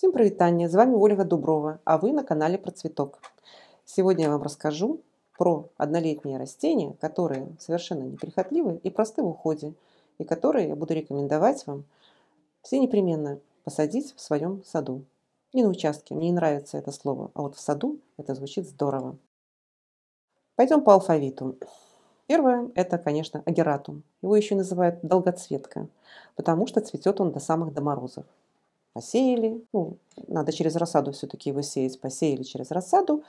Всем привитание, с вами Ольга Дуброва, а вы на канале Процветок. Сегодня я вам расскажу про однолетние растения, которые совершенно неприхотливы и просты в уходе, и которые я буду рекомендовать вам все непременно посадить в своем саду. Не на участке, мне не нравится это слово, а вот в саду это звучит здорово. Пойдем по алфавиту. Первое – это, конечно, агератум. Его еще называют долгоцветка, потому что цветет он до самых до морозов. Посеяли, надо через рассаду все-таки его сеять, посеяли через рассаду,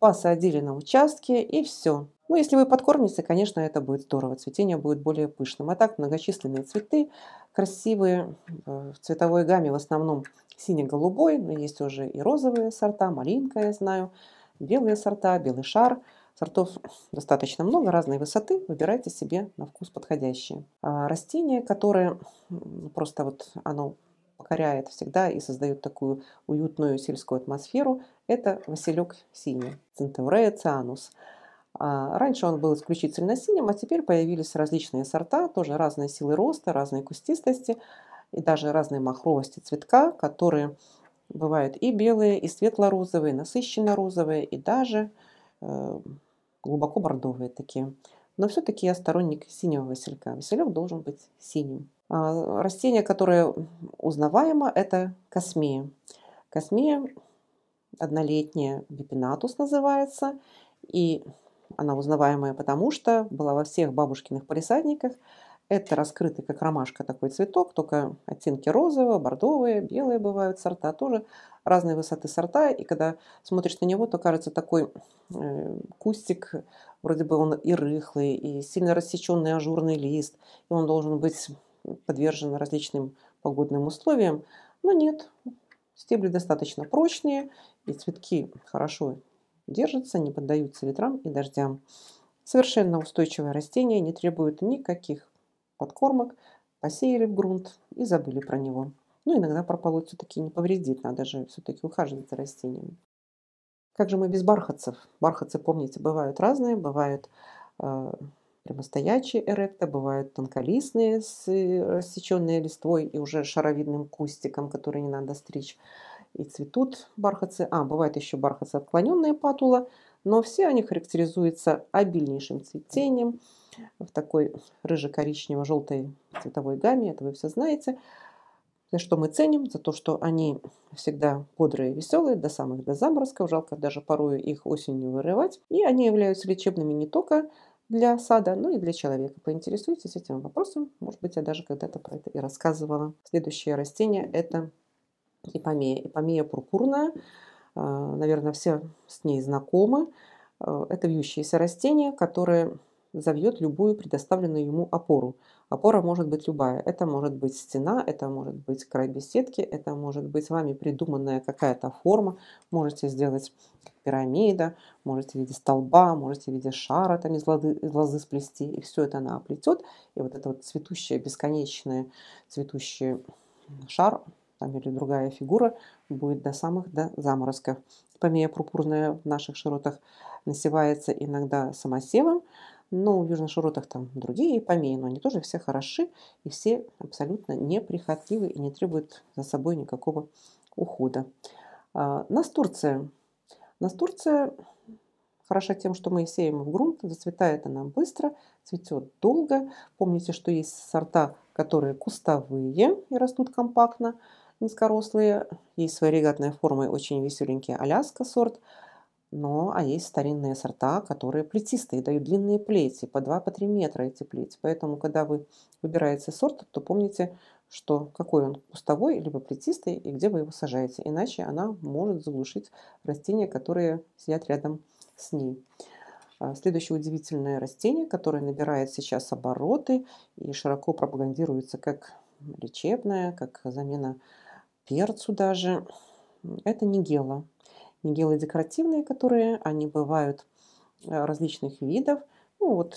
посадили на участке и все. Если вы подкормите, конечно, это будет здорово, цветение будет более пышным. А так многочисленные цветы, красивые, в цветовой гамме в основном сине-голубой, но есть уже и розовые сорта, малинка, я знаю, белые сорта, белый шар. Сортов достаточно много, разной высоты, выбирайте себе на вкус подходящие. А растение, которое просто оно покоряет всегда и создает такую уютную сельскую атмосферу, это Василек синий, Центаурея цианус. Раньше он был исключительно синим, а теперь появились различные сорта, тоже разные силы роста, разные кустистости и даже разные махровости цветка, которые бывают и белые, и светло-розовые, насыщенно-розовые, и даже глубоко бордовые такие. Но все-таки я сторонник синего василька. Василек должен быть синим. Растение, которое узнаваемо, это космея. Космея однолетняя, бипинатус называется. И она узнаваемая, потому что была во всех бабушкиных палисадниках. Это раскрытый, как ромашка, такой цветок, только оттенки розового, бордовые, белые бывают сорта, тоже разные высоты сорта. И когда смотришь на него, то кажется такой кустик, вроде бы он и рыхлый, и сильно рассеченный ажурный лист, и он должен быть подвержен различным погодным условиям. Но нет, стебли достаточно прочные, и цветки хорошо держатся, не поддаются ветрам и дождям. Совершенно устойчивое растение, не требует никаких подкормок, посеяли в грунт и забыли про него. Иногда прополоть все-таки не повредит, надо же все-таки ухаживать за растениями. Как же мы без бархатцев? Бархатцы, помните, бывают разные, бывают прямостоячие эректа, бывают тонколистные с рассеченной листвой и уже шаровидным кустиком, который не надо стричь. И цветут бархатцы. Бывают еще бархатцы отклоненные патула, но все они характеризуются обильнейшим цветением в такой рыже-коричнево-желтой цветовой гамме, это вы все знаете. За что мы ценим? За то, что они всегда бодрые, веселые, до самых до заморозков, жалко даже порою их осенью вырывать. И они являются лечебными не только для сада, но и для человека. Поинтересуйтесь этим вопросом, может быть, я даже когда-то про это и рассказывала. Следующее растение – это ипомея. Ипомея пурпурная, наверное, все с ней знакомы. Это вьющиеся растения, которые завьет любую предоставленную ему опору. Опора может быть любая. Это может быть стена, это может быть край беседки, это может быть вами придуманная какая-то форма. Можете сделать пирамида, можете в виде столба, можете в виде шара там из лозы сплести. И все это она оплетет. И это цветущая, бесконечная цветущий шар там, или другая фигура будет до самых до заморозков. Помея пурпурная в наших широтах насевается иногда самосевом, но в южных широтах там другие помеи, но они тоже все хороши и все абсолютно неприхотливы и не требуют за собой никакого ухода. Настурция. Настурция хороша тем, что мы сеем в грунт, зацветает она быстро, цветет долго. Помните, что есть сорта, которые кустовые и растут компактно, низкорослые. Есть своей регатной формой очень веселенький Аляска сорт. А есть старинные сорта, которые плетистые, дают длинные плети, по 2-3 метра эти плети. Поэтому, когда вы выбираете сорт, то помните, что какой он кустовой, либо плетистый, и где вы его сажаете. Иначе она может заглушить растения, которые сидят рядом с ней. Следующее удивительное растение, которое набирает сейчас обороты и широко пропагандируется как лечебное, как замена перцу даже, это нигелла. Нигеллы декоративные, которые они бывают различных видов.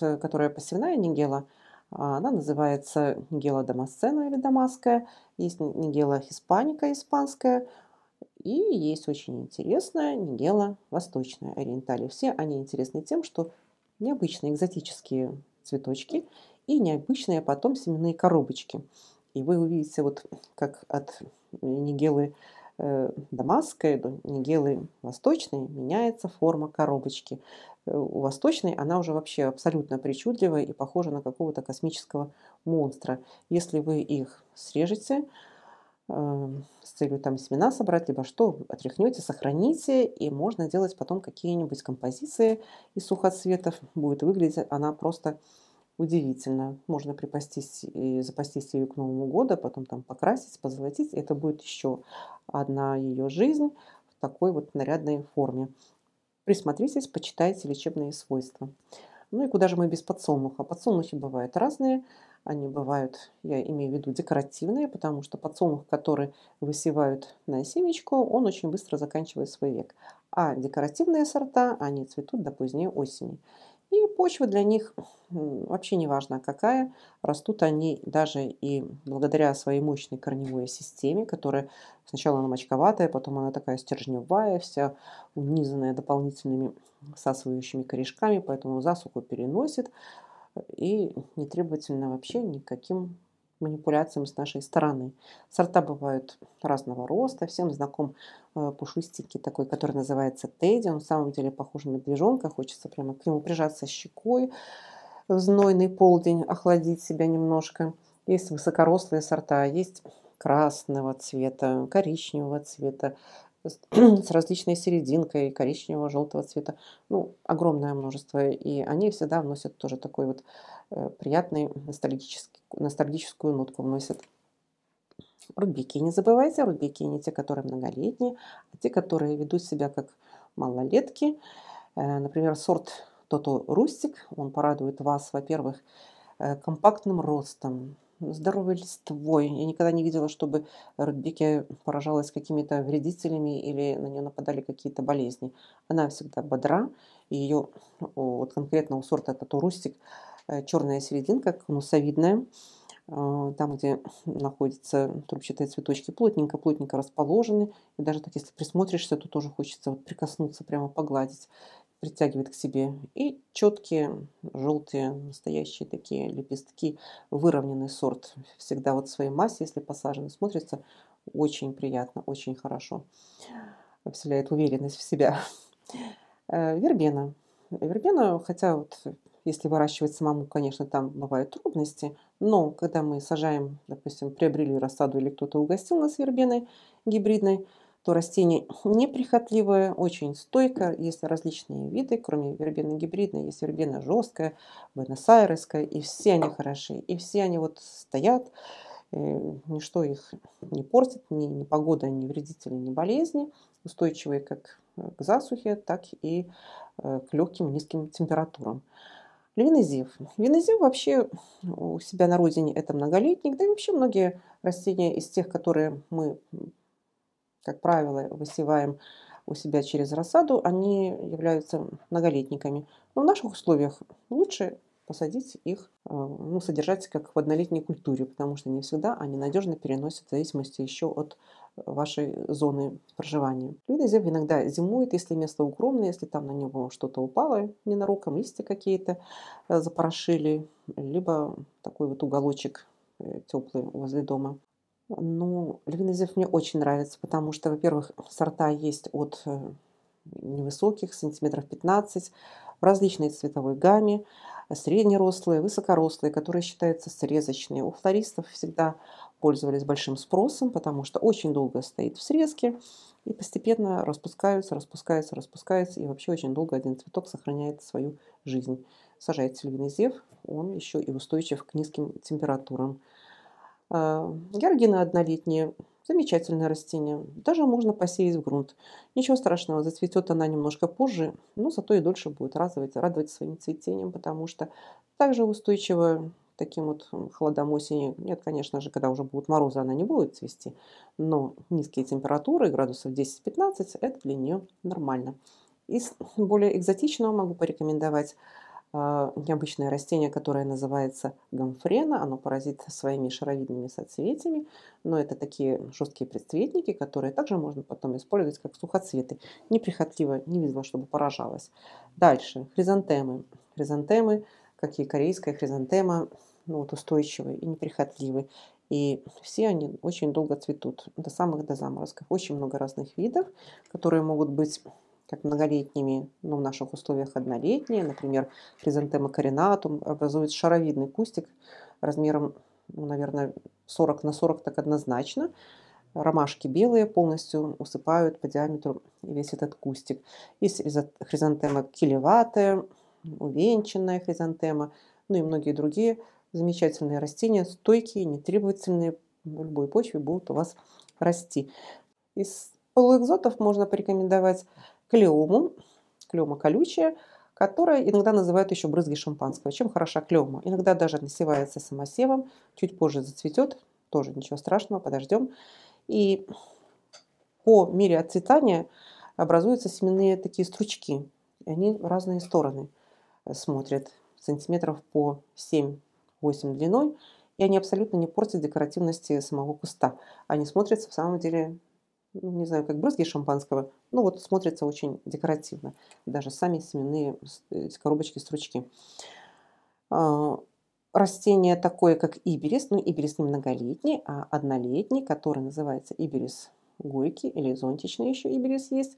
Которая посевная нигелла, она называется нигелла дамасцена или дамасская. Есть нигелла испаника, испанская. И есть очень интересная нигелла восточная, ориентали. Все они интересны тем, что необычные экзотические цветочки и необычные потом семенные коробочки. И вы увидите, как от нигеллы дамасской до нигеллы восточной меняется форма коробочки. У восточной она уже вообще абсолютно причудливая и похожа на какого-то космического монстра. Если вы их срежете с целью там семена собрать, либо что, отряхнете, сохраните, и можно делать потом какие-нибудь композиции из сухоцветов. Будет выглядеть она просто удивительно. Можно припастись и запастись ее к Новому году, потом там покрасить, позолотить. Это будет еще одна ее жизнь в такой вот нарядной форме. Присмотритесь, почитайте лечебные свойства. Ну и куда же мы без подсолнуха? Подсолнухи бывают разные. Они бывают, я имею в виду, декоративные, потому что подсолнух, который высевают на семечку, он очень быстро заканчивает свой век. А декоративные сорта, они цветут до поздней осени. И почва для них вообще не важна какая. Растут они даже и благодаря своей мощной корневой системе, которая сначала она мочковатая, потом она такая стержневая, вся унизанная дополнительными всасывающими корешками, поэтому засуху переносит и не требовательно вообще никаким манипуляциям с нашей стороны. Сорта бывают разного роста. Всем знаком пушистенький такой, который называется Тэдди. Он на самом деле похож на медвежонка. Хочется прямо к нему прижаться щекой в знойный полдень, охладить себя немножко. Есть высокорослые сорта, есть красного цвета, коричневого цвета, с различной серединкой коричневого, желтого цвета. Ну, огромное множество. И они всегда вносят тоже такой вот приятный ностальгическую нотку вносят. Рудбекии не забывайте. Рудбекии не те, которые многолетние, а те, которые ведут себя как малолетки. Например, сорт Тото Рустик. Он порадует вас, во-первых, компактным ростом, здоровой листвой. Я никогда не видела, чтобы рудбекия поражалась какими-то вредителями или на нее нападали какие-то болезни. Она всегда бодра. И ее, вот конкретно у сорта Тото Рустик, черная серединка, конусовидная, там, где находятся трубчатые цветочки, плотненько-плотненько расположены. И даже так, если присмотришься, то тоже хочется вот прикоснуться, прямо погладить. Притягивает к себе. И четкие, желтые, настоящие такие лепестки. Выровненный сорт. Всегда вот в своей массе, если посажены, смотрится очень приятно, очень хорошо. Вселяет уверенность в себя. Вербена. Вербена, хотя вот... Если выращивать самому, конечно, там бывают трудности, но когда мы сажаем, допустим, приобрели рассаду или кто-то угостил нас вербеной гибридной, то растение неприхотливое, очень стойкое. Есть различные виды, кроме вербены гибридной, есть вербена жесткая, буэнос-айресская, и все они хороши, и все они вот стоят, ничто их не портит, ни погода, ни вредители, ни болезни, устойчивые как к засухе, так и к легким низким температурам. Львиный зев. Львиный зев вообще у себя на родине это многолетник, да и вообще многие растения из тех, которые мы, как правило, высеваем у себя через рассаду, они являются многолетниками. Но в наших условиях лучше посадить их, ну, содержать как в однолетней культуре, потому что не всегда они надежно переносят в зависимости еще от вашей зоны проживания. Львиный зев иногда зимует, если место укромное, если там на него что-то упало ненароком, листья какие-то запорошили, либо такой вот уголочек теплый возле дома. Но львиный зев мне очень нравится, потому что, во-первых, сорта есть от невысоких, сантиметров 15, в различной цветовой гамме, среднерослые, высокорослые, которые считаются срезочные. У флористов всегда пользовались большим спросом, потому что очень долго стоит в срезке и постепенно распускаются, и вообще очень долго один цветок сохраняет свою жизнь. Сажается львиный зев, он еще и устойчив к низким температурам. Георгина однолетняя, замечательное растение, даже можно посеять в грунт. Ничего страшного, зацветет она немножко позже, но зато и дольше будет радовать своим цветением, потому что также устойчиво таким вот холодам осени. Нет, конечно же, когда уже будут морозы, она не будет цвести, но низкие температуры, градусов 10-15, это для нее нормально. Из более экзотичного могу порекомендовать необычное растение, которое называется гомфрена. Оно паразит своими шаровидными соцветиями, но это такие жесткие предцветники, которые также можно потом использовать как сухоцветы. Неприхотливо, не видно, чтобы поражалось. Дальше хризантемы. Хризантемы, как и корейская хризантема, ну вот устойчивые и неприхотливые. И все они очень долго цветут, до самых до заморозков. Очень много разных видов, которые могут быть как многолетними, но в наших условиях однолетние. Например, хризантема каринатум образует шаровидный кустик размером, ну, наверное, 40 на 40 так однозначно. Ромашки белые полностью усыпают по диаметру весь этот кустик. Есть хризантема килеватая, увенчанная хризантема, ну и многие другие замечательные растения, стойкие, нетребовательные, в любой почве будут у вас расти. Из полуэкзотов можно порекомендовать клеому, клеома колючая, которая иногда называют еще брызги шампанского. Чем хороша клеома? Иногда даже насевается самосевом, чуть позже зацветет, тоже ничего страшного, подождем. И по мере отцветания образуются семенные такие стручки. Они в разные стороны смотрят, сантиметров по 7-8 длиной. И они абсолютно не портят декоративности самого куста. Они смотрятся в самом деле, не знаю, как брызги шампанского, но вот смотрятся очень декоративно. Даже сами семенные коробочки, стручки. Растение такое, как иберис, но иберис не многолетний, а однолетний, который называется иберис горький или зонтичный, еще иберис есть.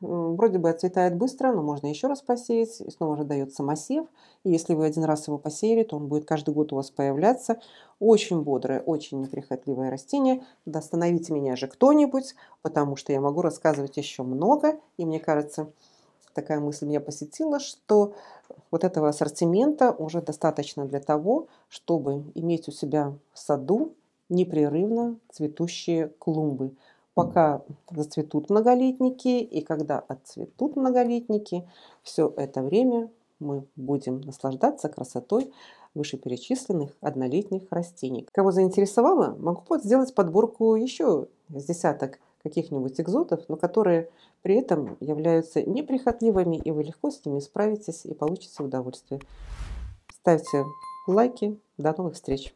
Вроде бы отцветает быстро, но можно еще раз посеять, и снова же дает самосев. И если вы один раз его посеяли, то он будет каждый год у вас появляться. Очень бодрое, очень неприхотливое растение. Да остановите меня же кто-нибудь, потому что я могу рассказывать еще много. И мне кажется, такая мысль меня посетила, что вот этого ассортимента уже достаточно для того, чтобы иметь у себя в саду непрерывно цветущие клумбы. Пока зацветут многолетники, и когда отцветут многолетники, все это время мы будем наслаждаться красотой вышеперечисленных однолетних растений. Кого заинтересовало, могу вот сделать подборку еще с десяток каких-нибудь экзотов, но которые при этом являются неприхотливыми, и вы легко с ними справитесь и получите удовольствие. Ставьте лайки. До новых встреч!